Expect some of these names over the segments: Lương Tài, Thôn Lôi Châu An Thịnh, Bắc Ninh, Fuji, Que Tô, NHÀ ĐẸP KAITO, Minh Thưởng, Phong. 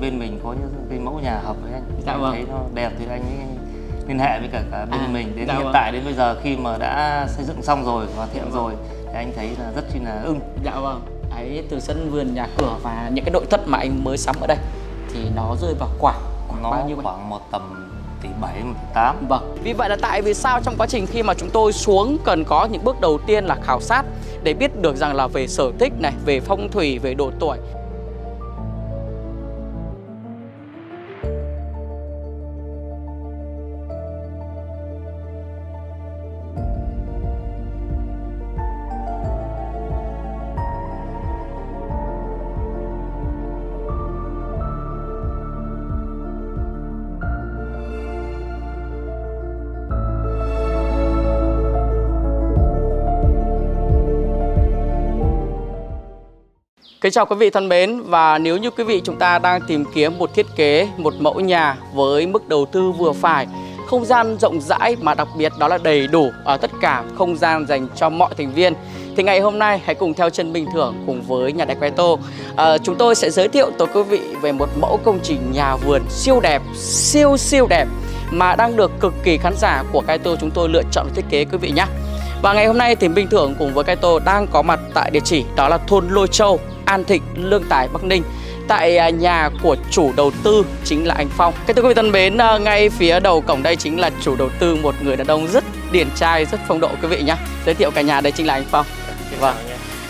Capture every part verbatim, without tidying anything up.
bên mình có những cái mẫu nhà hợp với anh, dạ vâng. thấy nó đẹp thì anh ấy liên hệ với cả, cả bên à, mình đến dạ hiện vâng. tại đến bây giờ khi mà đã xây dựng xong rồi, hoàn thiện dạ rồi thì anh thấy là rất chi là ưng. Dạ vâng. Ấy, từ sân vườn nhà cửa và những cái nội thất mà anh mới sắm ở đây thì nó rơi vào khoảng khoảng nó bao nhiêu khoảng vậy? Một tầm tỷ bảy, tám. Vâng. Vì vậy là tại vì sao trong quá trình khi mà chúng tôi xuống cần có những bước đầu tiên là khảo sát để biết được rằng là về sở thích này, về phong thủy, về độ tuổi. Kính chào quý vị thân mến, và nếu như quý vị chúng ta đang tìm kiếm một thiết kế, một mẫu nhà với mức đầu tư vừa phải, không gian rộng rãi mà đặc biệt đó là đầy đủ ở tất cả không gian dành cho mọi thành viên, thì ngày hôm nay hãy cùng theo chân Minh Thưởng cùng với nhà đẹp Que Tô. À, chúng tôi sẽ giới thiệu tới quý vị về một mẫu công trình nhà vườn siêu đẹp, siêu siêu đẹp mà đang được cực kỳ khán giả của Que Tô chúng tôi lựa chọn thiết kế quý vị nhé. Và ngày hôm nay thì Minh Thưởng cùng với Que Tô đang có mặt tại địa chỉ đó là thôn Lôi Châu, An Thịnh, Lương Tài, Bắc Ninh, tại nhà của chủ đầu tư chính là anh Phong. Cái thưa quý vị thân mến, ngay phía đầu cổng đây chính là chủ đầu tư, một người đàn ông rất điển trai, rất phong độ quý vị nhé. Giới thiệu cả nhà đây chính là anh Phong. Vâng,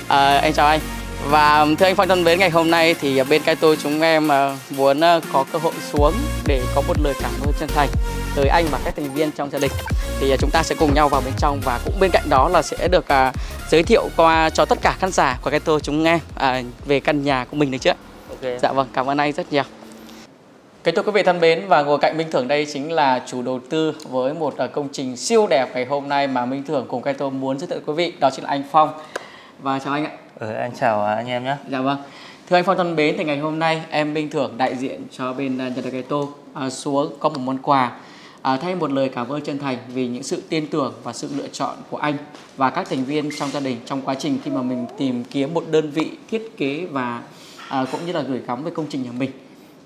à, em chào anh. Và thưa anh Phong thân mến, ngày hôm nay thì bên cái tôi chúng em muốn có cơ hội xuống để có một lời cảm ơn chân thành tới anh và các thành viên trong gia đình. Thì chúng ta sẽ cùng nhau vào bên trong, và cũng bên cạnh đó là sẽ được uh, giới thiệu qua cho tất cả khán giả của cái tôi chúng em uh, về căn nhà của mình được chưa? Okay. Dạ vâng, cảm ơn anh rất nhiều. Kính thưa quý vị thân mến, và ngồi cạnh Minh Thưởng đây chính là chủ đầu tư với một uh, công trình siêu đẹp ngày hôm nay mà Minh Thưởng cùng cái tôi muốn giới thiệu quý vị, đó chính là anh Phong. Và chào anh ạ. Ừ, anh chào anh em nhé. Dạ vâng. Thưa anh Phong thân mến, thì ngày hôm nay em Minh Thưởng đại diện cho bên uh, nhà đẹp Que Tô uh, xuống có một món quà. À, thay một lời cảm ơn chân thành vì những sự tin tưởng và sự lựa chọn của anh và các thành viên trong gia đình trong quá trình khi mà mình tìm kiếm một đơn vị thiết kế và à, cũng như là gửi gắm về công trình nhà mình.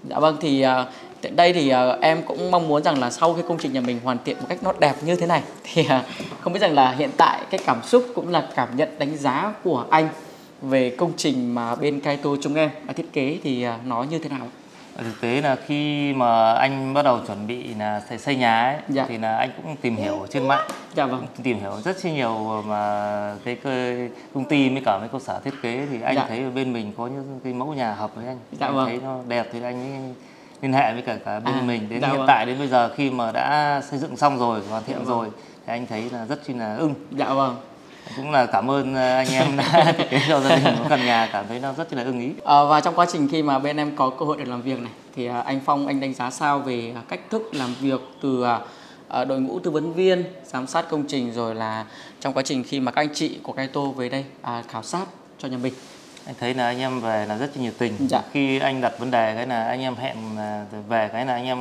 Dạ vâng, thì à, tại đây thì à, em cũng mong muốn rằng là sau khi công trình nhà mình hoàn thiện một cách nó đẹp như thế này thì à, không biết rằng là hiện tại cái cảm xúc cũng là cảm nhận đánh giá của anh về công trình mà bên Que Tô chúng em đã thiết kế thì à, nó như thế nào? Thực tế là khi mà anh bắt đầu chuẩn bị là xây nhà ấy, dạ. thì là anh cũng tìm hiểu trên mạng, dạ vâng. tìm hiểu rất nhiều mà cái công ty với cả mấy cơ sở thiết kế thì anh dạ. thấy bên mình có những cái mẫu nhà hợp với anh, dạ anh vâng. thấy nó đẹp thì anh ấy liên hệ với cả, cả bên à, mình đến dạ hiện vâng. tại đến bây giờ khi mà đã xây dựng xong rồi, hoàn thiện dạ rồi vâng. thì anh thấy là rất chi là ưng. Dạ vâng. Cũng là cảm ơn anh em đã thiết kế cho gia đình một căn nhà, cảm thấy nó rất là ưng ý. À, và trong quá trình khi mà bên em có cơ hội để làm việc này thì anh Phong anh đánh giá sao về cách thức làm việc từ đội ngũ tư vấn viên, giám sát công trình, rồi là trong quá trình khi mà các anh chị của Que Tô về đây à, khảo sát cho nhà mình? Anh thấy là anh em về là rất là nhiệt tình. Dạ. Khi anh đặt vấn đề cái là anh em hẹn về cái là anh em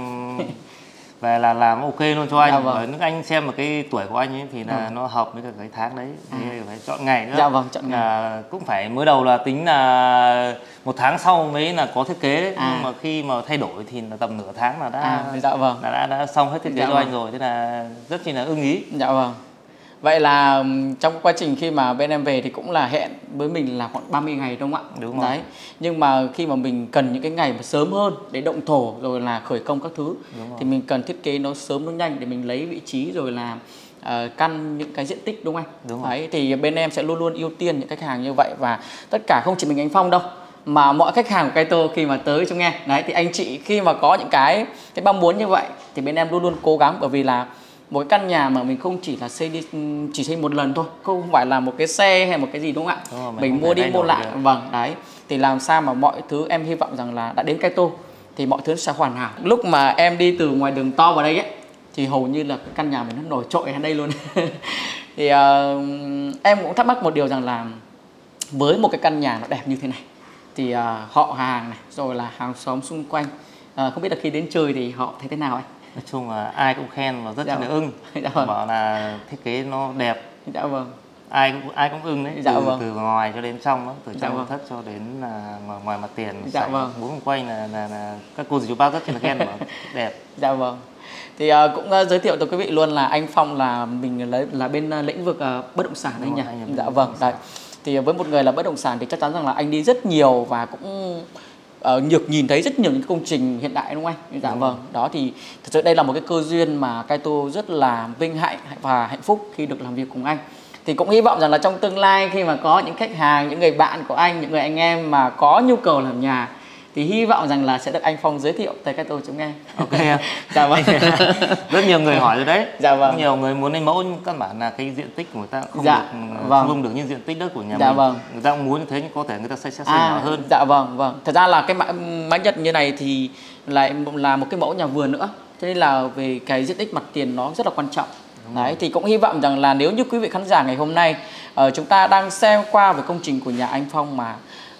về là làm ok luôn cho anh. Dạ vâng. Ở nước anh xem mà cái tuổi của anh ấy thì là ừ. nó hợp với cả cái tháng đấy, thì à. phải chọn ngày nữa. Dạ vâng, chọn ngày. À, cũng phải mới đầu là tính là một tháng sau mới là có thiết kế đấy. À. Nhưng mà khi mà thay đổi thì là tầm nửa tháng là đã à, dạ vâng. đã, đã, đã xong hết thiết kế dạ cho vâng. anh rồi, thế là rất là ưng ý. Dạ vâng. Vậy là trong quá trình khi mà bên em về thì cũng là hẹn với mình là khoảng ba mươi ngày đúng không ạ? Đúng rồi. Đấy. Nhưng mà khi mà mình cần những cái ngày mà sớm hơn để động thổ rồi là khởi công các thứ thì mình cần thiết kế nó sớm nó nhanh để mình lấy vị trí rồi là uh, căn những cái diện tích đúng không anh? Đúng rồi. Đấy, thì bên em sẽ luôn luôn ưu tiên những khách hàng như vậy, và tất cả không chỉ mình anh Phong đâu mà mọi khách hàng của Que Tô khi mà tới chúng em. Đấy, thì anh chị khi mà có những cái cái mong muốn như vậy thì bên em luôn luôn cố gắng, bởi vì là một cái căn nhà mà mình không chỉ là xây đi chỉ xây một lần thôi, không phải là một cái xe hay một cái gì đúng không ạ? Đúng rồi, mình, mình mua đi mua lại được. Vâng, đấy thì làm sao mà mọi thứ em hy vọng rằng là đã đến Que Tô thì mọi thứ sẽ hoàn hảo. Lúc mà em đi từ ngoài đường to vào đây ấy thì hầu như là cái căn nhà mình nó nổi trội ở đây luôn. Thì uh, em cũng thắc mắc một điều rằng là với một cái căn nhà nó đẹp như thế này thì uh, họ hàng này rồi là hàng xóm xung quanh uh, không biết là khi đến chơi thì họ thấy thế nào anh? Nói chung là ai cũng khen và rất là ưng, bảo là thiết kế nó đẹp. Đã vâng. ai cũng ai cũng ưng đấy. Dạ, từ, vâng. từ ngoài cho đến trong đó, từ trong dạ, vâng. thất cho đến là ngoài, ngoài mặt tiền dạ, vâng. bốn quanh là, là, là các cô dì chú bác rất là khen mà đẹp. Dạ vâng. Thì uh, cũng uh, giới thiệu tới quý vị luôn là anh Phong là mình là, là bên uh, lĩnh vực uh, bất động sản đấy nhỉ. Dạ vâng. Đấy. Thì với một người là bất động sản thì chắc chắn rằng là anh đi rất nhiều và cũng Uh, nhược nhìn thấy rất nhiều những công trình hiện đại đúng không anh? Dạ đúng vâng. Rồi. Đó thì thật sự đây là một cái cơ duyên mà Kaito rất là vinh hạnh và hạnh phúc khi được làm việc cùng anh. Thì cũng hy vọng rằng là trong tương lai khi mà có những khách hàng, những người bạn của anh, những người anh em mà có nhu cầu làm nhà thì hy vọng rằng là sẽ được anh Phong giới thiệu tới Kaito chúng em. Ok. Dạ vâng. Rất nhiều người hỏi rồi đấy. Dạ vâng. Rất nhiều người muốn lấy mẫu nhưng căn bản là cái diện tích của người ta không dạ, được vâng. không được như diện tích đất của nhà dạ, mình. Vâng. Người ta muốn thế nhưng có thể người ta sẽ sẽ xây nhỏ hơn. Dạ vâng, vâng. Thật ra là cái mã, mã Nhật như này thì lại là một cái mẫu nhà vườn nữa. Thế nên là về cái diện tích mặt tiền nó rất là quan trọng. Đấy, thì cũng hy vọng rằng là nếu như quý vị khán giả ngày hôm nay uh, chúng ta đang xem qua về công trình của nhà anh Phong mà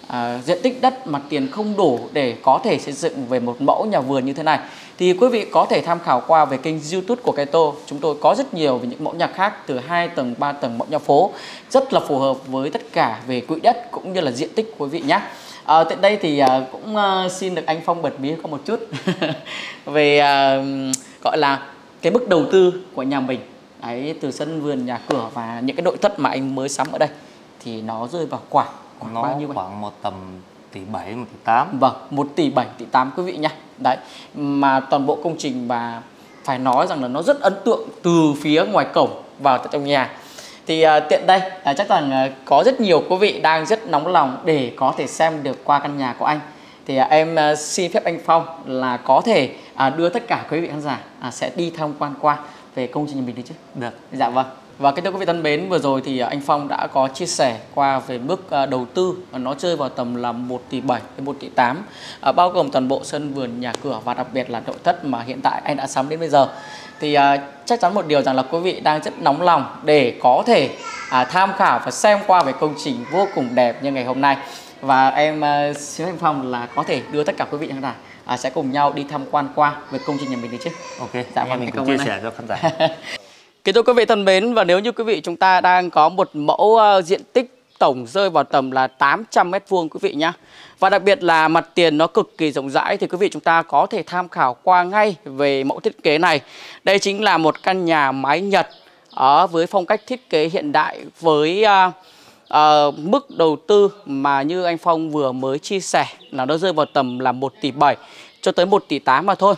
À, diện tích đất mặt tiền không đủ để có thể xây dựng về một mẫu nhà vườn như thế này thì quý vị có thể tham khảo qua về kênh YouTube của Kaito. Chúng tôi có rất nhiều về những mẫu nhà khác từ hai tầng, ba tầng mẫu nhà phố rất là phù hợp với tất cả về quỹ đất cũng như là diện tích của quý vị nhé. À, tại đây thì à, cũng à, xin được anh Phong bật mí có một chút về à, gọi là cái mức đầu tư của nhà mình. Đấy, từ sân vườn, nhà cửa và những cái nội thất mà anh mới sắm ở đây thì nó rơi vào khoảng nó bao nhiêu khoảng một tầm tỷ bảy, một tỷ tám. Vâng, một tỷ bảy, tỷ tám quý vị nhé. Đấy, mà toàn bộ công trình và phải nói rằng là nó rất ấn tượng từ phía ngoài cổng vào trong nhà. Thì uh, tiện đây uh, chắc rằng uh, có rất nhiều quý vị đang rất nóng lòng để có thể xem được qua căn nhà của anh. Thì uh, em uh, xin phép anh Phong là có thể uh, đưa tất cả quý vị khán giả uh, sẽ đi tham quan qua về công trình nhà mình đi chứ. Được. Dạ vâng. Và kính thưa quý vị thân mến, vừa rồi thì anh Phong đã có chia sẻ qua về mức đầu tư nó chơi vào tầm là một tỷ bảy đến một tỷ tám, bao gồm toàn bộ sân vườn, nhà cửa và đặc biệt là nội thất mà hiện tại anh đã sắm đến bây giờ. Thì chắc chắn một điều rằng là quý vị đang rất nóng lòng để có thể tham khảo và xem qua về công trình vô cùng đẹp như ngày hôm nay. Và em xin anh Phong là có thể đưa tất cả quý vị khán giả sẽ cùng nhau đi tham quan qua về công trình nhà mình đi chứ. Ok, dạ, em mình cùng chia sẻ cho khán giả. Kính thưa quý vị thân mến, và nếu như quý vị chúng ta đang có một mẫu uh, diện tích tổng rơi vào tầm là tám trăm mét vuông quý vị nhé. Và đặc biệt là mặt tiền nó cực kỳ rộng rãi thì quý vị chúng ta có thể tham khảo qua ngay về mẫu thiết kế này. Đây chính là một căn nhà mái Nhật ở với phong cách thiết kế hiện đại với uh, uh, mức đầu tư mà như anh Phong vừa mới chia sẻ là nó rơi vào tầm là một tỷ bảy cho tới một tỷ tám mà thôi.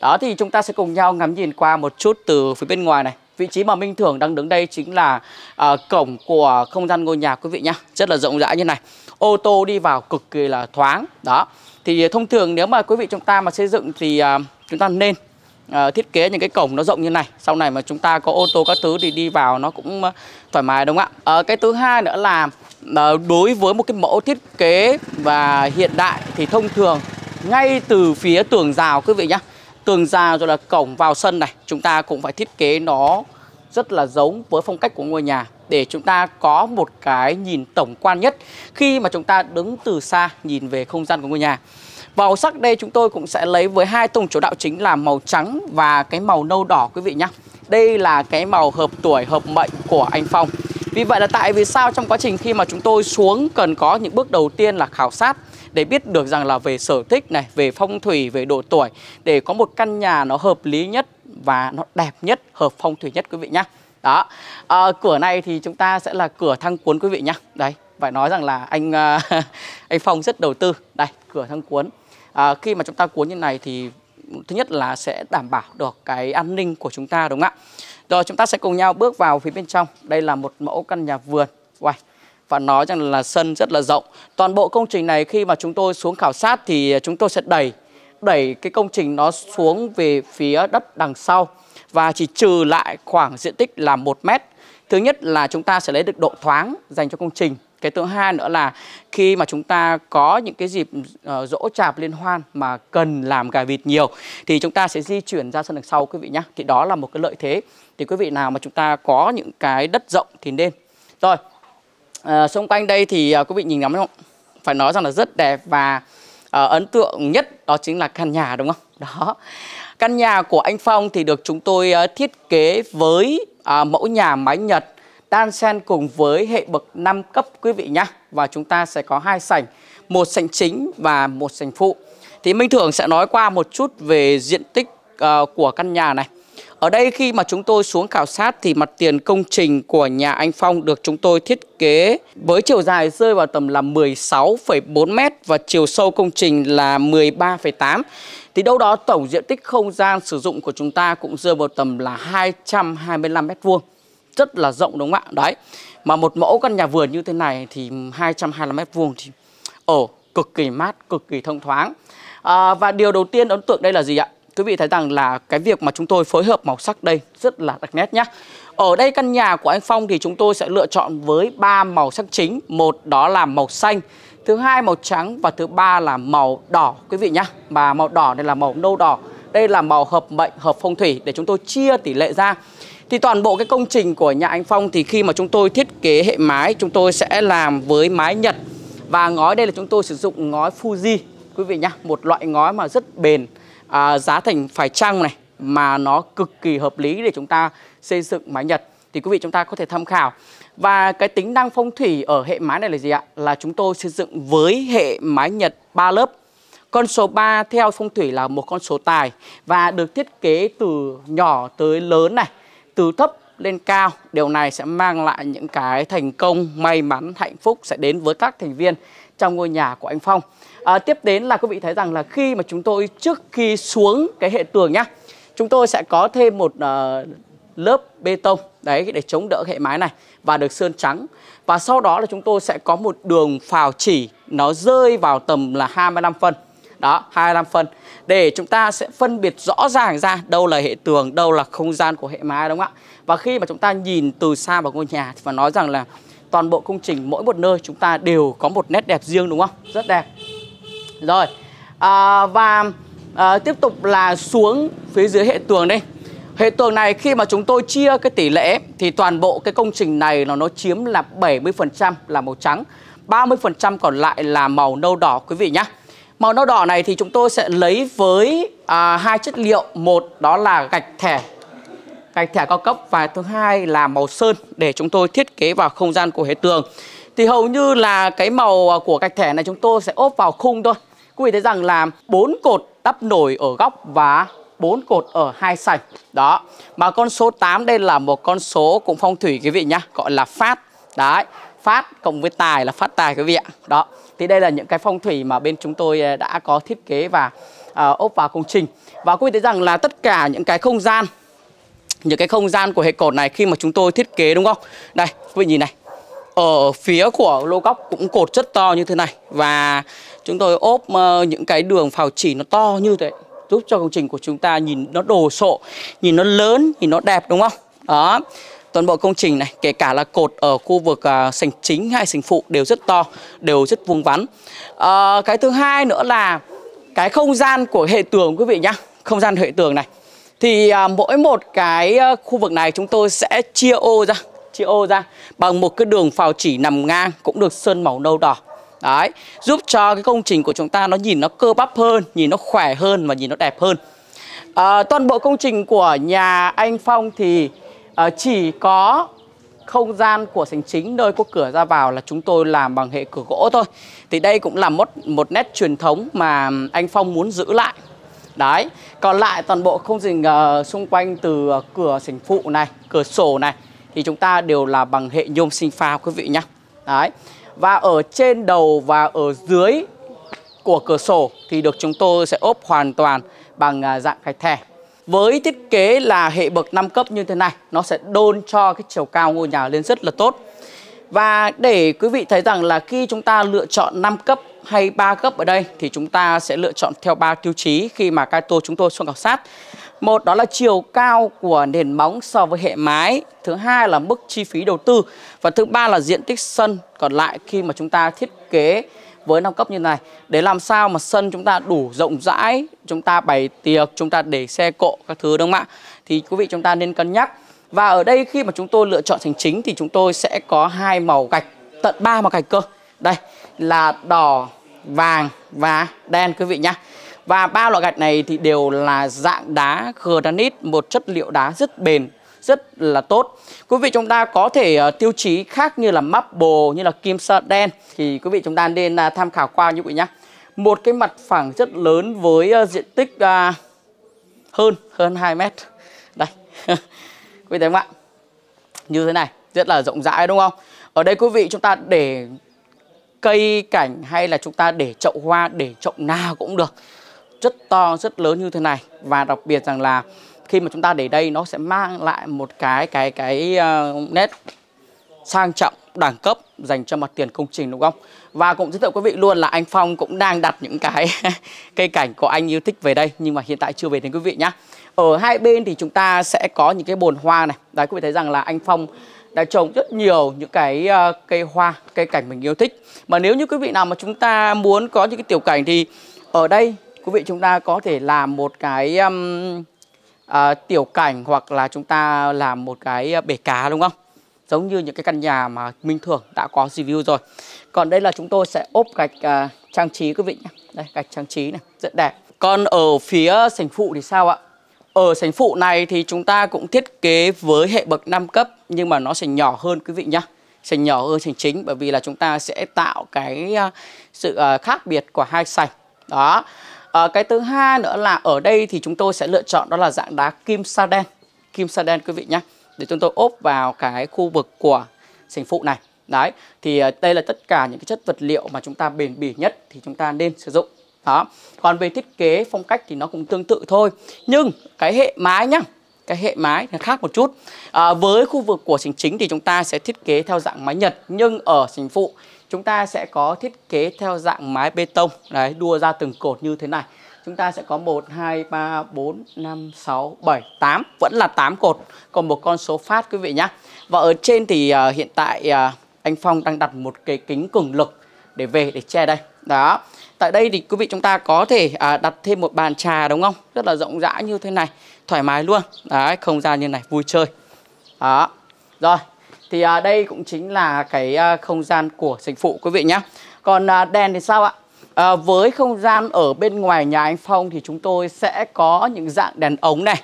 Đó thì chúng ta sẽ cùng nhau ngắm nhìn qua một chút từ phía bên ngoài này. Vị trí mà Minh Thưởng đang đứng đây chính là uh, cổng của không gian ngôi nhà quý vị nhá. Rất là rộng rãi như này. Ô tô đi vào cực kỳ là thoáng. Đó. Thì thông thường nếu mà quý vị chúng ta mà xây dựng thì uh, chúng ta nên uh, thiết kế những cái cổng nó rộng như này. Sau này mà chúng ta có ô tô các thứ thì đi vào nó cũng uh, thoải mái đúng không ạ? Uh, cái thứ hai nữa là uh, đối với một cái mẫu thiết kế và hiện đại thì thông thường ngay từ phía tường rào quý vị nhá. Tường rào rồi là cổng vào sân này, chúng ta cũng phải thiết kế nó rất là giống với phong cách của ngôi nhà để chúng ta có một cái nhìn tổng quan nhất khi mà chúng ta đứng từ xa nhìn về không gian của ngôi nhà. Màu sắc đây chúng tôi cũng sẽ lấy với hai tông chủ đạo chính là màu trắng và cái màu nâu đỏ quý vị nhé. Đây là cái màu hợp tuổi, hợp mệnh của anh Phong. Vì vậy là tại vì sao trong quá trình khi mà chúng tôi xuống cần có những bước đầu tiên là khảo sát để biết được rằng là về sở thích này, về phong thủy, về độ tuổi để có một căn nhà nó hợp lý nhất và nó đẹp nhất, hợp phong thủy nhất quý vị nhá. Đó, à, cửa này thì chúng ta sẽ là cửa thang cuốn quý vị nhá. Đấy, phải nói rằng là anh anh Phong rất đầu tư. Đây, cửa thang cuốn. À, khi mà chúng ta cuốn như này thì thứ nhất là sẽ đảm bảo được cái an ninh của chúng ta đúng không ạ? Rồi chúng ta sẽ cùng nhau bước vào phía bên trong. Đây là một mẫu căn nhà vườn. Wow. Và nói rằng là sân rất là rộng. Toàn bộ công trình này khi mà chúng tôi xuống khảo sát thì chúng tôi sẽ đẩy đẩy cái công trình nó xuống về phía đất đằng sau và chỉ trừ lại khoảng diện tích là một mét. Thứ nhất là chúng ta sẽ lấy được độ thoáng dành cho công trình. Cái thứ hai nữa là khi mà chúng ta có những cái dịp uh, dỗ chạp liên hoan mà cần làm gà vịt nhiều thì chúng ta sẽ di chuyển ra sân đằng sau quý vị nhé. Thì đó là một cái lợi thế. Thì quý vị nào mà chúng ta có những cái đất rộng thì nên. Rồi. À, xung quanh đây thì à, quý vị nhìn ngắm không? Phải nói rằng là rất đẹp và à, ấn tượng nhất đó chính là căn nhà đúng không? Đó. Căn nhà của anh Phong thì được chúng tôi à, thiết kế với à, mẫu nhà mái Nhật đan xen cùng với hệ bậc năm cấp quý vị nhé. Và chúng ta sẽ có hai sảnh, một sảnh chính và một sảnh phụ. Thì Minh Thưởng sẽ nói qua một chút về diện tích uh, của căn nhà này. Ở đây khi mà chúng tôi xuống khảo sát thì mặt tiền công trình của nhà anh Phong được chúng tôi thiết kế với chiều dài rơi vào tầm là mười sáu phẩy bốn mét và chiều sâu công trình là mười ba phẩy tám. Thì đâu đó tổng diện tích không gian sử dụng của chúng ta cũng rơi vào tầm là hai trăm hai mươi lăm mét vuông. Rất là rộng đúng không ạ? Đấy. Mà một mẫu căn nhà vườn như thế này thì hai trăm hai mươi lăm mét vuông thì ở cực kỳ mát, cực kỳ thông thoáng. À, và điều đầu tiên ấn tượng đây là gì ạ? Quý vị thấy rằng là cái việc mà chúng tôi phối hợp màu sắc đây rất là đặc nét nhé. Ở đây căn nhà của anh Phong thì chúng tôi sẽ lựa chọn với ba màu sắc chính. Một đó là màu xanh, thứ hai màu trắng và thứ ba là màu đỏ quý vị nhé. Mà màu đỏ đây là màu nâu đỏ, đây là màu hợp mệnh, hợp phong thủy để chúng tôi chia tỷ lệ ra. Thì toàn bộ cái công trình của nhà anh Phong thì khi mà chúng tôi thiết kế hệ mái, chúng tôi sẽ làm với mái Nhật. Và ngói đây là chúng tôi sử dụng ngói Fuji quý vị nhé. Một loại ngói mà rất bền. À, giá thành phải chăng này mà nó cực kỳ hợp lý để chúng ta xây dựng mái Nhật. Thì quý vị chúng ta có thể tham khảo. Và cái tính năng phong thủy ở hệ mái này là gì ạ? Là chúng tôi xây dựng với hệ mái Nhật ba lớp. Con số ba theo phong thủy là một con số tài. Và được thiết kế từ nhỏ tới lớn này, từ thấp lên cao. Điều này sẽ mang lại những cái thành công, may mắn, hạnh phúc sẽ đến với các thành viên trong ngôi nhà của anh Phong. À, tiếp đến là quý vị thấy rằng là khi mà chúng tôi trước khi xuống cái hệ tường nhá, chúng tôi sẽ có thêm một uh, lớp bê tông đấy để chống đỡ hệ mái này và được sơn trắng. Và sau đó là chúng tôi sẽ có một đường phào chỉ, nó rơi vào tầm là hai mươi lăm phân. Đó, hai mươi lăm phân để chúng ta sẽ phân biệt rõ ràng ra đâu là hệ tường, đâu là không gian của hệ mái đúng không ạ? Và khi mà chúng ta nhìn từ xa vào ngôi nhà thì phải nói rằng là toàn bộ công trình mỗi một nơi chúng ta đều có một nét đẹp riêng đúng không? Rất đẹp. Rồi, à, và à, tiếp tục là xuống phía dưới hệ tường đây. Hệ tường này khi mà chúng tôi chia cái tỷ lệ thì toàn bộ cái công trình này nó, nó chiếm là bảy mươi phần trăm là màu trắng, ba mươi phần trăm còn lại là màu nâu đỏ quý vị nhé. Màu nâu đỏ này thì chúng tôi sẽ lấy với à, hai chất liệu. Một đó là gạch thẻ, gạch thẻ cao cấp, và thứ hai là màu sơn để chúng tôi thiết kế vào không gian của hệ tường. Thì hầu như là cái màu của gạch thẻ này chúng tôi sẽ ốp vào khung thôi. Quý vị thấy rằng là bốn cột đắp nổi ở góc và bốn cột ở hai sảnh. Đó. Mà con số tám đây là một con số cũng phong thủy quý vị nhá, gọi là phát. Đấy, phát cộng với tài là phát tài quý vị ạ. Đó. Thì đây là những cái phong thủy mà bên chúng tôi đã có thiết kế và uh, ốp vào công trình. Và quý vị thấy rằng là tất cả những cái không gian, những cái không gian của hệ cột này khi mà chúng tôi thiết kế đúng không? Đây, quý vị nhìn này. Ở phía của lô góc cũng cột rất to như thế này. Và chúng tôi ốp những cái đường phào chỉ nó to như thế, giúp cho công trình của chúng ta nhìn nó đồ sộ, nhìn nó lớn, nhìn nó đẹp đúng không? Đó. Toàn bộ công trình này, kể cả là cột ở khu vực uh, sảnh chính hay sảnh phụ đều rất to, đều rất vuông vắn. uh, Cái thứ hai nữa là cái không gian của hệ tường quý vị nhá. Không gian hệ tường này thì uh, mỗi một cái uh, khu vực này chúng tôi sẽ chia ô ra, chia ô ra bằng một cái đường phào chỉ nằm ngang, cũng được sơn màu nâu đỏ. Đấy, giúp cho cái công trình của chúng ta nó nhìn nó cơ bắp hơn, nhìn nó khỏe hơn và nhìn nó đẹp hơn. à, Toàn bộ công trình của nhà anh Phong thì à, chỉ có không gian của sảnh chính nơi có cửa ra vào là chúng tôi làm bằng hệ cửa gỗ thôi. Thì đây cũng là một, một nét truyền thống mà anh Phong muốn giữ lại. Đấy, còn lại toàn bộ không gian uh, xung quanh từ uh, cửa sảnh phụ này, cửa sổ này thì chúng ta đều là bằng hệ nhôm sinh pha quý vị nhé. Đấy. Và ở trên đầu và ở dưới của cửa sổ thì được chúng tôi sẽ ốp hoàn toàn bằng dạng gạch thẻ. Với thiết kế là hệ bậc năm cấp như thế này, nó sẽ đôn cho cái chiều cao ngôi nhà lên rất là tốt. Và để quý vị thấy rằng là khi chúng ta lựa chọn năm cấp hay ba cấp ở đây thì chúng ta sẽ lựa chọn theo ba tiêu chí khi mà Kaito chúng tôi xuống khảo sát. Một đó là chiều cao của nền móng so với hệ mái, thứ hai là mức chi phí đầu tư và thứ ba là diện tích sân còn lại khi mà chúng ta thiết kế với năm cấp như này, để làm sao mà sân chúng ta đủ rộng rãi, chúng ta bày tiệc, chúng ta để xe cộ các thứ đúng không ạ? Thì quý vị chúng ta nên cân nhắc. Và ở đây khi mà chúng tôi lựa chọn sảnh chính thì chúng tôi sẽ có hai màu gạch, tận ba màu gạch cơ. Đây là đỏ, vàng và đen quý vị nhá. Và ba loại gạch này thì đều là dạng đá granite, một chất liệu đá rất bền, rất là tốt. Quý vị chúng ta có thể tiêu chí khác như là marble, như là kim sa đen thì quý vị chúng ta nên tham khảo qua như vậy nhá. Một cái mặt phẳng rất lớn với diện tích hơn hơn hai mét. Đây. Quý vị thấy không ạ? Như thế này, rất là rộng rãi đúng không? Ở đây quý vị chúng ta để cây cảnh hay là chúng ta để chậu hoa, để chậu nào cũng được. Rất to, rất lớn như thế này. Và đặc biệt rằng là khi mà chúng ta để đây nó sẽ mang lại một cái cái cái uh, nét sang trọng, đẳng cấp dành cho mặt tiền công trình đúng không? Và cũng giới thiệu quý vị luôn là anh Phong cũng đang đặt những cái cây cảnh của anh yêu thích về đây, nhưng mà hiện tại chưa về đến quý vị nhá. Ở hai bên thì chúng ta sẽ có những cái bồn hoa này. Đấy, quý vị thấy rằng là anh Phong đã trồng rất nhiều những cái uh, cây hoa, cây cảnh mình yêu thích. Mà nếu như quý vị nào mà chúng ta muốn có những cái tiểu cảnh thì ở đây quý vị chúng ta có thể làm một cái um, uh, tiểu cảnh, hoặc là chúng ta làm một cái bể cá đúng không? Giống như những cái căn nhà mà Minh Thưởng đã có review rồi. Còn đây là chúng tôi sẽ ốp gạch uh, trang trí quý vị nhé. Đây, gạch trang trí này, rất đẹp. Còn ở phía sảnh phụ thì sao ạ? Ở sảnh phụ này thì chúng ta cũng thiết kế với hệ bậc năm cấp, nhưng mà nó sẽ nhỏ hơn quý vị nhé. Sảnh nhỏ hơn sảnh chính, bởi vì là chúng ta sẽ tạo cái uh, sự uh, khác biệt của hai sảnh. Đó. À, cái thứ hai nữa là ở đây thì chúng tôi sẽ lựa chọn đó là dạng đá kim sa đen. Kim sa đen quý vị nhé. Để chúng tôi ốp vào cái khu vực của sảnh phụ này. Đấy, thì đây là tất cả những cái chất vật liệu mà chúng ta bền bỉ nhất thì chúng ta nên sử dụng. Đó. Còn về thiết kế phong cách thì nó cũng tương tự thôi. Nhưng cái hệ mái nhá, cái hệ mái nó khác một chút. À, với khu vực của sảnh chính thì chúng ta sẽ thiết kế theo dạng mái Nhật, nhưng ở sảnh phụ chúng ta sẽ có thiết kế theo dạng mái bê tông. Đấy, đua ra từng cột như thế này. Chúng ta sẽ có một, hai, ba, bốn, năm, sáu, bảy, tám. Vẫn là tám cột. Còn một con số phát quý vị nhé. Và ở trên thì uh, hiện tại uh, anh Phong đang đặt một cái kính cường lực để về để che đây. Đó. Tại đây thì quý vị chúng ta có thể uh, đặt thêm một bàn trà đúng không? Rất là rộng rãi như thế này. Thoải mái luôn. Đấy, không gian như này vui chơi. Đó. Rồi. Thì à, đây cũng chính là cái à, không gian của sảnh phụ quý vị nhé. Còn à, đèn thì sao ạ? À, với không gian ở bên ngoài nhà anh Phong thì chúng tôi sẽ có những dạng đèn ống này,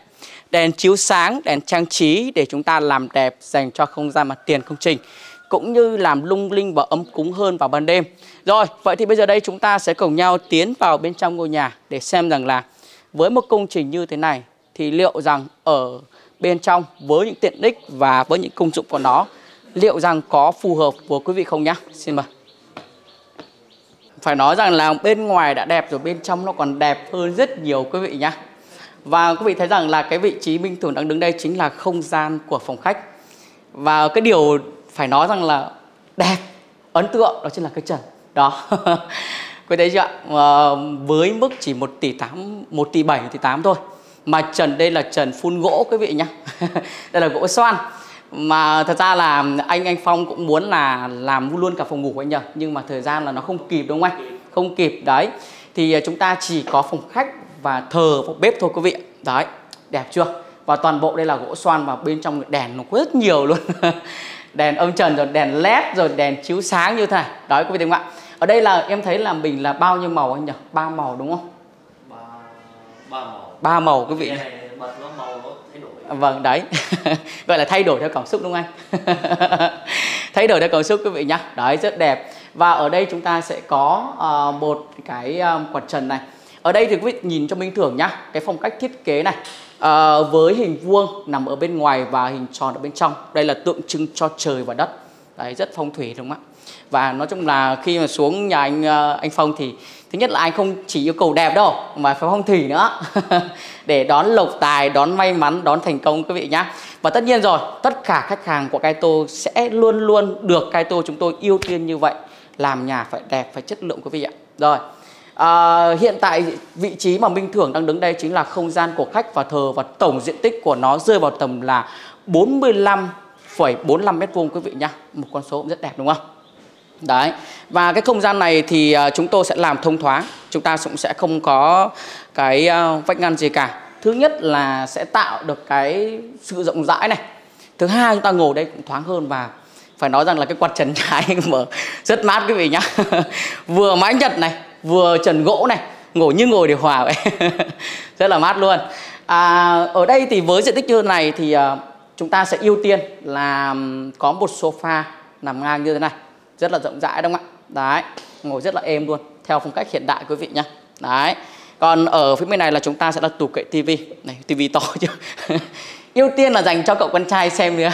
đèn chiếu sáng, đèn trang trí để chúng ta làm đẹp dành cho không gian mặt tiền công trình, cũng như làm lung linh và ấm cúng hơn vào ban đêm. Rồi, vậy thì bây giờ đây chúng ta sẽ cùng nhau tiến vào bên trong ngôi nhà để xem rằng là với một công trình như thế này thì liệu rằng ở bên trong với những tiện ích và với những công dụng của nó liệu rằng có phù hợp với quý vị không nhá. Xin mời. Phải nói rằng là bên ngoài đã đẹp rồi, bên trong nó còn đẹp hơn rất nhiều quý vị nhá. Và quý vị thấy rằng là cái vị trí Minh Thưởng đang đứng đây chính là không gian của phòng khách. Và cái điều phải nói rằng là đẹp, ấn tượng đó chính là cái trần. Đó. Quý thấy chưa ạ? À, với mức chỉ một tỷ tám, một tỷ bảy, một tỷ tám thôi. Mà trần đây là trần phun gỗ quý vị nhá. Đây là gỗ xoan. Mà thật ra là anh anh Phong cũng muốn là làm luôn cả phòng ngủ của anh nhờ. Nhưng mà thời gian là nó không kịp đúng không anh? Không kịp đấy. Thì chúng ta chỉ có phòng khách và thờ phòng bếp thôi quý vị. Đấy, đẹp chưa? Và toàn bộ đây là gỗ xoan và bên trong đèn nó có rất nhiều luôn. Đèn âm trần rồi đèn led rồi đèn chiếu sáng như thế này. Đấy quý vị thấy không ạ? Ở đây là em thấy là mình là bao nhiêu màu anh nhỉ? Ba màu đúng không? Ba, ba màu. Ba màu quý vị này, bật nó màu nó thay đổi. Vâng đấy. Gọi là thay đổi theo cảm xúc đúng không anh? Thay đổi theo cảm xúc quý vị nhá. Đấy, rất đẹp. Và ở đây chúng ta sẽ có uh, một cái um, quạt trần này. Ở đây thì quý vị nhìn cho Minh Thưởng nhá, cái phong cách thiết kế này uh, với hình vuông nằm ở bên ngoài và hình tròn ở bên trong. Đây là tượng trưng cho trời và đất. Đấy, rất phong thủy đúng không ạ? Và nói chung là khi mà xuống nhà anh uh, anh Phong thì thứ nhất là anh không chỉ yêu cầu đẹp đâu mà phải phong thủy nữa. Để đón lộc tài, đón may mắn, đón thành công quý vị nhá. Và tất nhiên rồi, tất cả khách hàng của Kaito sẽ luôn luôn được Kaito chúng tôi ưu tiên như vậy. Làm nhà phải đẹp, phải chất lượng quý vị ạ. Rồi, à, hiện tại vị trí mà Minh Thưởng đang đứng đây chính là không gian của khách và thờ. Và tổng diện tích của nó rơi vào tầm là bốn mươi lăm phẩy bốn mươi lăm mét vuông quý vị nhá. Một con số cũng rất đẹp đúng không? Đấy, và cái không gian này thì chúng tôi sẽ làm thông thoáng. Chúng ta cũng sẽ không có cái vách ngăn gì cả. Thứ nhất là sẽ tạo được cái sự rộng rãi này. Thứ hai, chúng ta ngồi đây cũng thoáng hơn. Và phải nói rằng là cái quạt trần trái mở rất mát quý vị nhá. Vừa mái Nhật này, vừa trần gỗ này, ngồi như ngồi điều hòa vậy. Rất là mát luôn. à, Ở đây thì với diện tích như này thì chúng ta sẽ ưu tiên là có một sofa nằm ngang như thế này, rất là rộng rãi đúng không ạ? Đấy, ngồi rất là êm luôn, theo phong cách hiện đại quý vị nhá. Đấy. Còn ở phía bên này là chúng ta sẽ là tủ kệ tivi. Này, tivi to chứ. Ưu tiên là dành cho cậu con trai xem nữa.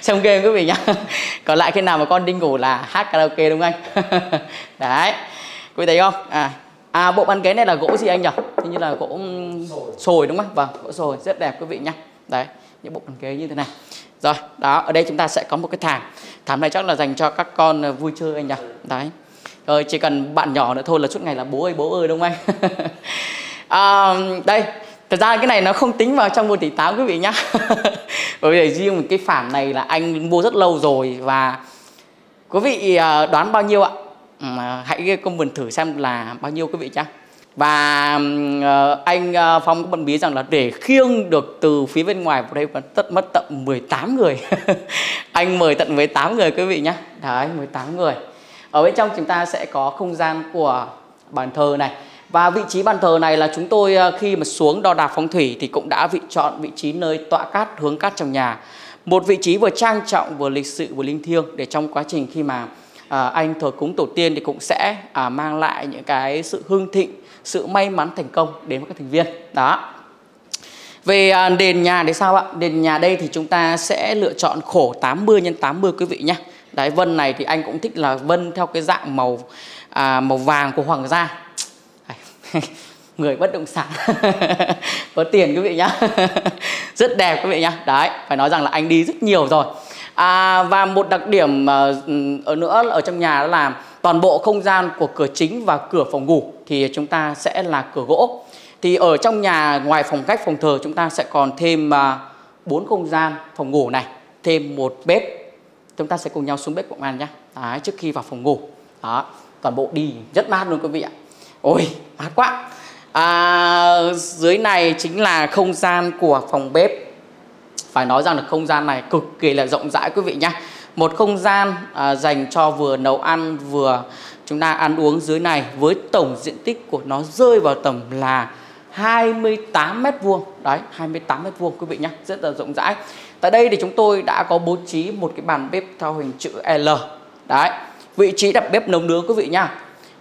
Xem game quý vị nhá. Còn lại khi nào mà con đi ngủ là hát karaoke đúng không anh? Đấy. Quý vị thấy không? À, à bộ bàn ghế này là gỗ gì anh nhỉ? Thì như là gỗ sồi đúng không? Vâng, gỗ sồi rất đẹp quý vị nhá. Đấy, những bộ bàn ghế như thế này. Rồi, đó, ở đây chúng ta sẽ có một cái thảm. Thảm này chắc là dành cho các con vui chơi anh nhỉ. Đấy. Rồi chỉ cần bạn nhỏ nữa thôi là suốt ngày là bố ơi bố ơi đúng không anh? À, đây, thật ra cái này nó không tính vào trong một tỷ tám quý vị nhá. Bởi vì riêng cái phản này là anh mua rất lâu rồi, và quý vị đoán bao nhiêu ạ? Hãy comment thử xem là bao nhiêu quý vị nhá. Và anh Phong cũng bận bí rằng là để khiêng được từ phía bên ngoài vào đây tất mất tận mười tám người. Anh mời tận mười tám người quý vị nhá. Đấy, mười tám người. Ở bên trong chúng ta sẽ có không gian của bàn thờ này. Và vị trí bàn thờ này là chúng tôi khi mà xuống đo đạc phong thủy thì cũng đã vị chọn vị trí nơi tọa cát, hướng cát trong nhà. Một vị trí vừa trang trọng, vừa lịch sự, vừa linh thiêng, để trong quá trình khi mà à, anh thờ cúng tổ tiên thì cũng sẽ à, mang lại những cái sự hưng thịnh, sự may mắn thành công đến với các thành viên. Đó. Về à, đền nhà thì sao ạ? Đền nhà đây thì chúng ta sẽ lựa chọn khổ tám mươi nhân tám mươi quý vị nhé. Đấy, vân này thì anh cũng thích là vân theo cái dạng màu à, màu vàng của hoàng gia. Người bất động sản có tiền quý vị nhá. Rất đẹp quý vị nhá. Đấy, phải nói rằng là anh đi rất nhiều rồi. à, Và một đặc điểm ở nữa ở trong nhà đó là toàn bộ không gian của cửa chính và cửa phòng ngủ thì chúng ta sẽ là cửa gỗ. Thì ở trong nhà ngoài phòng khách, phòng thờ chúng ta sẽ còn thêm bốn không gian phòng ngủ này, thêm một bếp. Chúng ta sẽ cùng nhau xuống bếp cùng ăn nhé. Đấy, trước khi vào phòng ngủ. Đó, toàn bộ đi rất mát luôn quý vị ạ. Ôi, mát quá. à, Dưới này chính là không gian của phòng bếp. Phải nói rằng là không gian này cực kỳ là rộng rãi quý vị nhé. Một không gian à, dành cho vừa nấu ăn, vừa chúng ta ăn uống dưới này. Với tổng diện tích của nó rơi vào tầm là hai mươi tám mét vuông. Đấy, hai mươi tám mét vuông quý vị nhé, rất là rộng rãi. Tại đây thì chúng tôi đã có bố trí một cái bàn bếp theo hình chữ L. Đấy, vị trí đặt bếp nấu nướng quý vị nhá.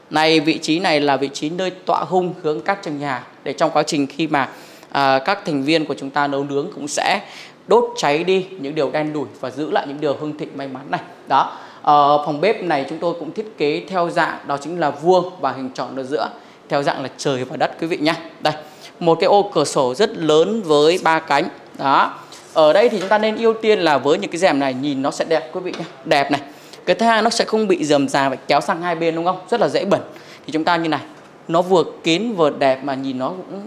Này, vị trí này là vị trí nơi tọa hung, hướng cát trong nhà, để trong quá trình khi mà à, các thành viên của chúng ta nấu nướng cũng sẽ đốt cháy đi những điều đen đủi và giữ lại những điều hưng thịnh may mắn này. Đó, à, phòng bếp này chúng tôi cũng thiết kế theo dạng đó chính là vuông và hình tròn ở giữa, theo dạng là trời và đất quý vị nhá. Đây, một cái ô cửa sổ rất lớn với ba cánh. Đó. Ở đây thì chúng ta nên ưu tiên là với những cái rèm này nhìn nó sẽ đẹp quý vị nhé. Đẹp này. Cái thứ hai nó sẽ không bị rườm rà và kéo sang hai bên đúng không? Rất là dễ bẩn. Thì chúng ta như này, nó vừa kín vừa đẹp mà nhìn nó cũng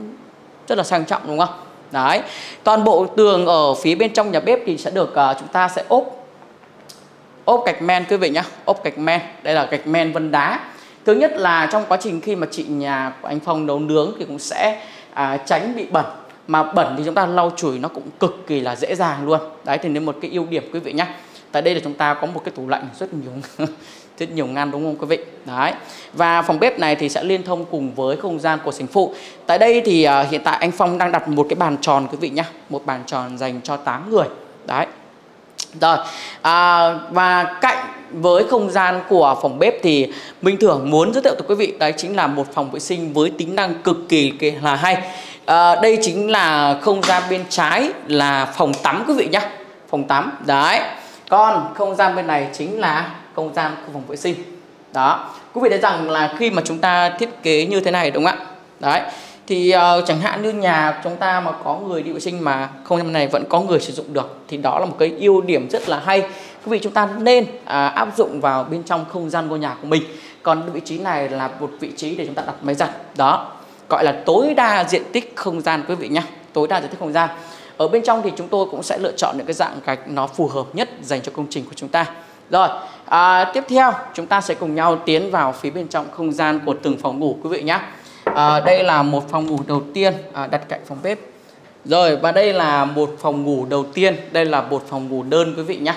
rất là sang trọng đúng không? Đấy. Toàn bộ tường ở phía bên trong nhà bếp thì sẽ được uh, chúng ta sẽ ốp ốp gạch men quý vị nhé. Ốp gạch men. Đây là gạch men vân đá. Thứ nhất là trong quá trình khi mà chị nhà của anh Phong nấu nướng thì cũng sẽ uh, tránh bị bẩn. Mà bẩn thì chúng ta lau chùi nó cũng cực kỳ là dễ dàng luôn. Đấy, thì nên một cái ưu điểm quý vị nhé. Tại đây là chúng ta có một cái tủ lạnh rất nhiều rất nhiều ngăn đúng không quý vị? Đấy. Và phòng bếp này thì sẽ liên thông cùng với không gian của sảnh phụ. Tại đây thì uh, hiện tại anh Phong đang đặt một cái bàn tròn quý vị nhé. Một bàn tròn dành cho tám người. Đấy. Rồi. À, và cạnh với không gian của phòng bếp thì Minh Thưởng muốn giới thiệu tới quý vị đấy chính là một phòng vệ sinh với tính năng cực kỳ là hay. À, đây chính là không gian bên trái là phòng tắm quý vị nhé. Phòng tắm. Đấy. Còn không gian bên này chính là không gian của phòng vệ sinh. Đó. Quý vị thấy rằng là khi mà chúng ta thiết kế như thế này đúng không ạ? Đấy. Thì uh, chẳng hạn như nhà chúng ta mà có người đi vệ sinh mà không gian bên này vẫn có người sử dụng được. Thì đó là một cái ưu điểm rất là hay. Quý vị chúng ta nên uh, áp dụng vào bên trong không gian ngôi nhà của mình. Còn vị trí này là một vị trí để chúng ta đặt máy giặt. Đó. Gọi là tối đa diện tích không gian quý vị nhé. Tối đa diện tích không gian. Ở bên trong thì chúng tôi cũng sẽ lựa chọn những cái dạng gạch nó phù hợp nhất dành cho công trình của chúng ta. Rồi, à, tiếp theo chúng ta sẽ cùng nhau tiến vào phía bên trong không gian của từng phòng ngủ quý vị nhé. à, Đây là một phòng ngủ đầu tiên à, đặt cạnh phòng bếp. Rồi, và đây là một phòng ngủ đầu tiên. Đây là một phòng ngủ đơn quý vị nhé.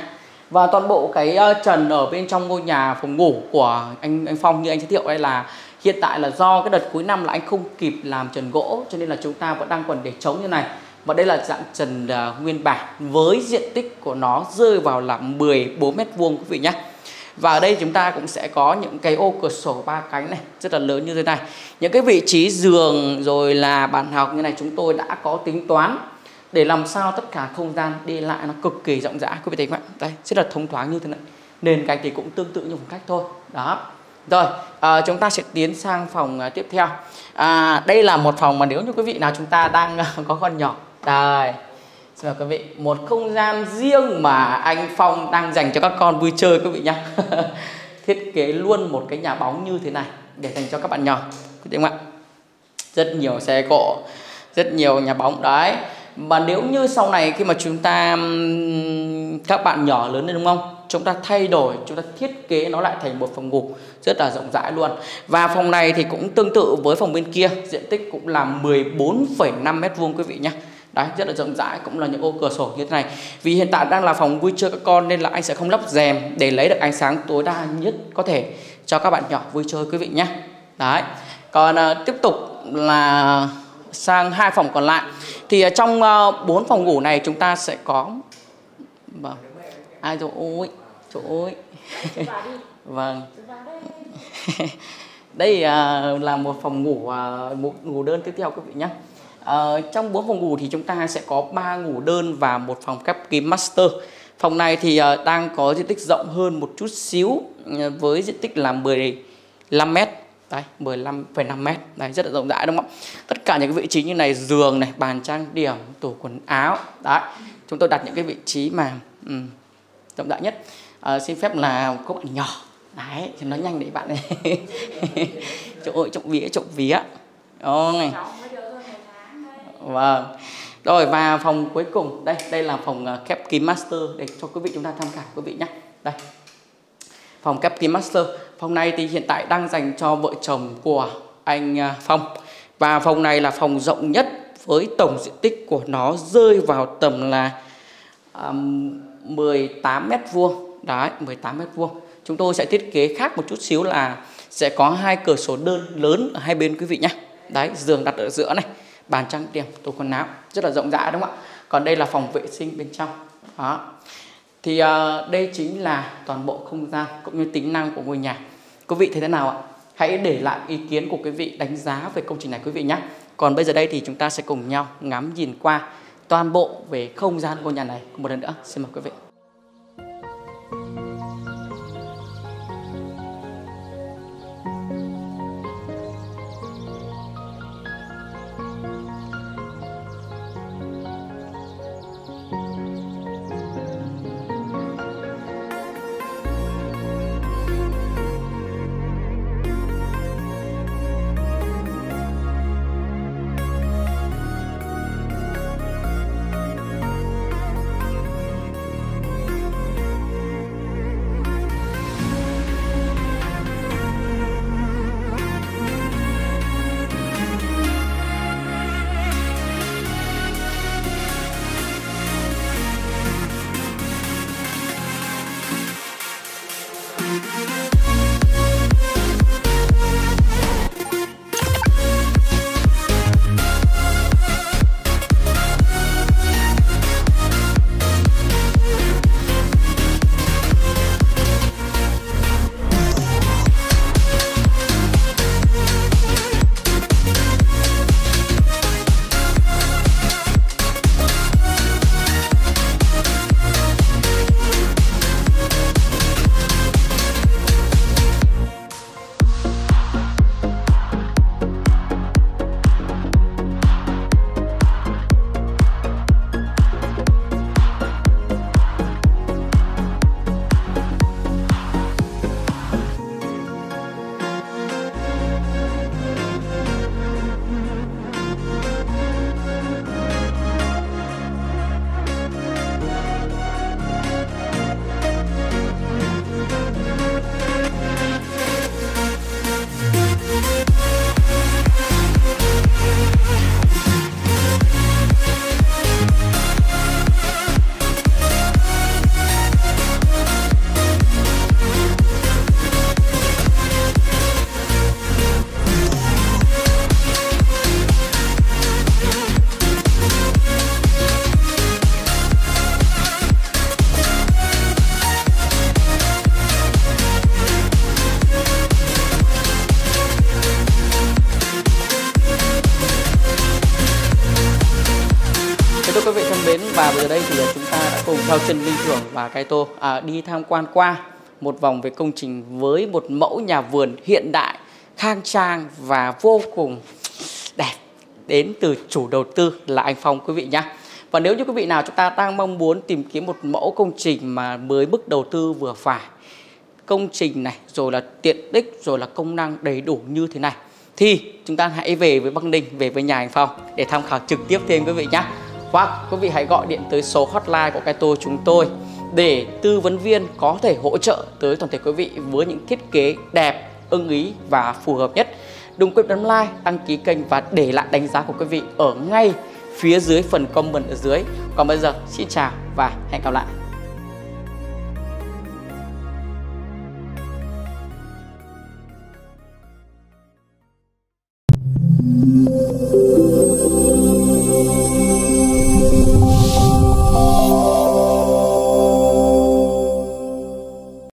Và toàn bộ cái trần ở bên trong ngôi nhà phòng ngủ của anh, anh Phong như anh giới thiệu đây là hiện tại là do cái đợt cuối năm là anh không kịp làm trần gỗ, cho nên là chúng ta vẫn đang còn để trống như này. Và đây là dạng trần uh, nguyên bản với diện tích của nó rơi vào là mười bốn mét vuông quý vị nhé. Và ở đây chúng ta cũng sẽ có những cái ô cửa sổ ba cánh này rất là lớn như thế này. Những cái vị trí giường rồi là bàn học như này chúng tôi đã có tính toán để làm sao tất cả không gian đi lại nó cực kỳ rộng rãi quý vị thấy không ạ? Đây, rất là thông thoáng như thế này. Nền gạch thì cũng tương tự như phòng khách thôi. Đó. Rồi, à, chúng ta sẽ tiến sang phòng à, tiếp theo. À, đây là một phòng mà nếu như quý vị nào chúng ta đang à, có con nhỏ. Đây. Xin mời quý vị, một không gian riêng mà anh Phong đang dành cho các con vui chơi quý vị nhé. Thiết kế luôn một cái nhà bóng như thế này để dành cho các bạn nhỏ. Quý vị không ạ? Rất nhiều xe cộ, rất nhiều nhà bóng đấy. Mà nếu như sau này khi mà chúng ta các bạn nhỏ lớn lên đúng không? Chúng ta thay đổi, chúng ta thiết kế nó lại thành một phòng ngủ rất là rộng rãi luôn. Và phòng này thì cũng tương tự với phòng bên kia, diện tích cũng là mười bốn phẩy năm mét vuông quý vị nhé. Đấy, rất là rộng rãi, cũng là những ô cửa sổ như thế này. Vì hiện tại đang là phòng vui chơi các con nên là anh sẽ không lắp rèm để lấy được ánh sáng tối đa nhất có thể cho các bạn nhỏ vui chơi quý vị nhé. Đấy. Còn à, tiếp tục là sang hai phòng còn lại. Thì trong bốn phòng ngủ này chúng ta sẽ có vâng. Ai rồi ôi, trời ơi. Vâng. Đây là một phòng ngủ một ngủ đơn tiếp theo quý vị nhé. À, trong bốn phòng ngủ thì chúng ta sẽ có ba ngủ đơn và một phòng khép kín master. Phòng này thì đang có diện tích rộng hơn một chút xíu với diện tích là mười lăm mét. Đấy, mười lăm phẩy năm mét. Đấy, rất là rộng rãi đúng không? Tất cả những cái vị trí như này, giường này, bàn trang điểm, tủ quần áo. Đấy, chúng tôi đặt những cái vị trí mà ừ, rộng rãi nhất. À, xin phép là các bạn nhỏ. Đấy, cho nó nhanh để bạn này. Chỗ ơi, trộm vía, trộm vía. Ôi. Vâng. Rồi, và phòng cuối cùng. Đây, đây là phòng khép kín master để cho quý vị chúng ta tham khảo quý vị nhé. Đây. Phòng khép kín master. Phòng này thì hiện tại đang dành cho vợ chồng của anh Phong. Và phòng này là phòng rộng nhất với tổng diện tích của nó rơi vào tầm là um, mười tám mét vuông. Đấy, mười tám mét vuông. Chúng tôi sẽ thiết kế khác một chút xíu là sẽ có hai cửa sổ đơn lớn ở hai bên quý vị nhé. Đấy, giường đặt ở giữa này, bàn trang điểm, tủ quần áo. Rất là rộng rãi đúng không ạ? Còn đây là phòng vệ sinh bên trong. Đó. Thì uh, đây chính là toàn bộ không gian cũng như tính năng của ngôi nhà. Quý vị thấy thế nào ạ? Hãy để lại ý kiến của quý vị đánh giá về công trình này quý vị nhé. Còn bây giờ đây thì chúng ta sẽ cùng nhau ngắm nhìn qua toàn bộ về không gian ngôi nhà này. Một lần nữa, xin mời quý vị. mến, và bây giờ đây thì chúng ta đã cùng theo chân Minh Thưởng và Kaito à, đi tham quan qua một vòng về công trình với một mẫu nhà vườn hiện đại, khang trang và vô cùng đẹp đến từ chủ đầu tư là anh Phong quý vị nhé. Và nếu như quý vị nào chúng ta đang mong muốn tìm kiếm một mẫu công trình mà mới mức đầu tư vừa phải, công trình này rồi là tiện ích rồi là công năng đầy đủ như thế này, thì chúng ta hãy về với Bắc Ninh, về với nhà anh Phong để tham khảo trực tiếp thêm quý vị nhé. Hoặc quý vị hãy gọi điện tới số hotline của Kaito chúng tôi để tư vấn viên có thể hỗ trợ tới toàn thể quý vị với những thiết kế đẹp, ưng ý và phù hợp nhất. Đừng quên bấm like, đăng ký kênh và để lại đánh giá của quý vị ở ngay phía dưới phần comment ở dưới. Còn bây giờ xin chào và hẹn gặp lại.